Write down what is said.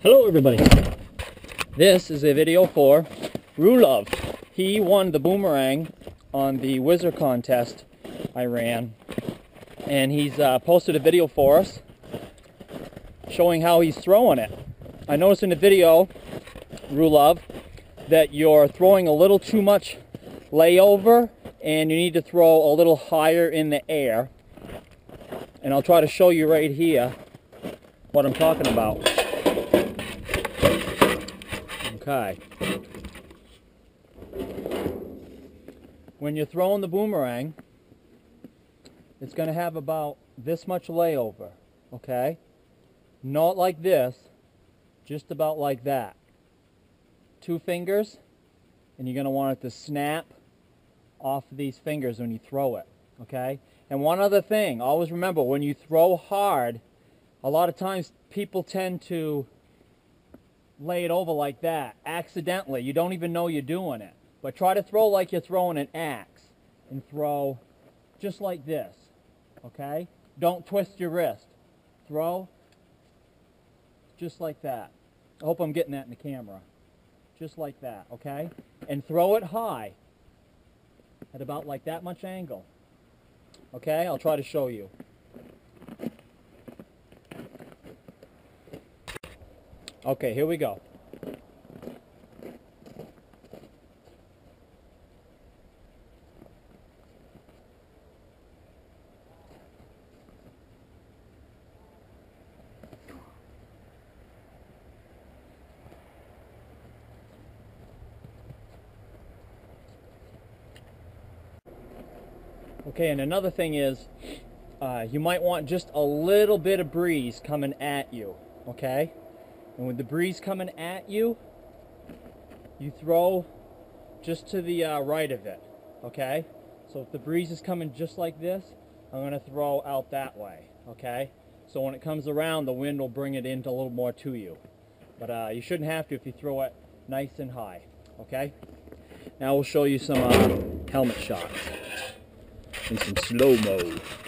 Hello everybody, this is a video for Rulof. He won the boomerang on the Whizzer contest I ran, and he's posted a video for us showing how he's throwing it. I noticed in the video, Rulof, that you're throwing a little too much layover and you need to throw a little higher in the air, and I'll try to show you right here what I'm talking about. Okay. When you're throwing the boomerang, it's going to have about this much layover, okay? Not like this, just about like that. Two fingers, and you're going to want it to snap off these fingers when you throw it, okay? And one other thing, always remember, when you throw hard, a lot of times people tend to lay it over like that accidentally. You don't even know you're doing it, but try to throw like you're throwing an axe and throw just like this, okay? Don't twist your wrist, throw just like that. I hope I'm getting that in the camera, just like that, okay? And throw it high at about like that much angle, okay? I'll try to show you. Okay, here we go. Okay, and another thing is, you might want just a little bit of breeze coming at you, okay? And with the breeze coming at you, you throw just to the right of it, okay? So if the breeze is coming just like this, I'm going to throw out that way, okay? So when it comes around, the wind will bring it in a little more to you. But you shouldn't have to if you throw it nice and high, okay? Now we'll show you some helmet shots and some slow-mo.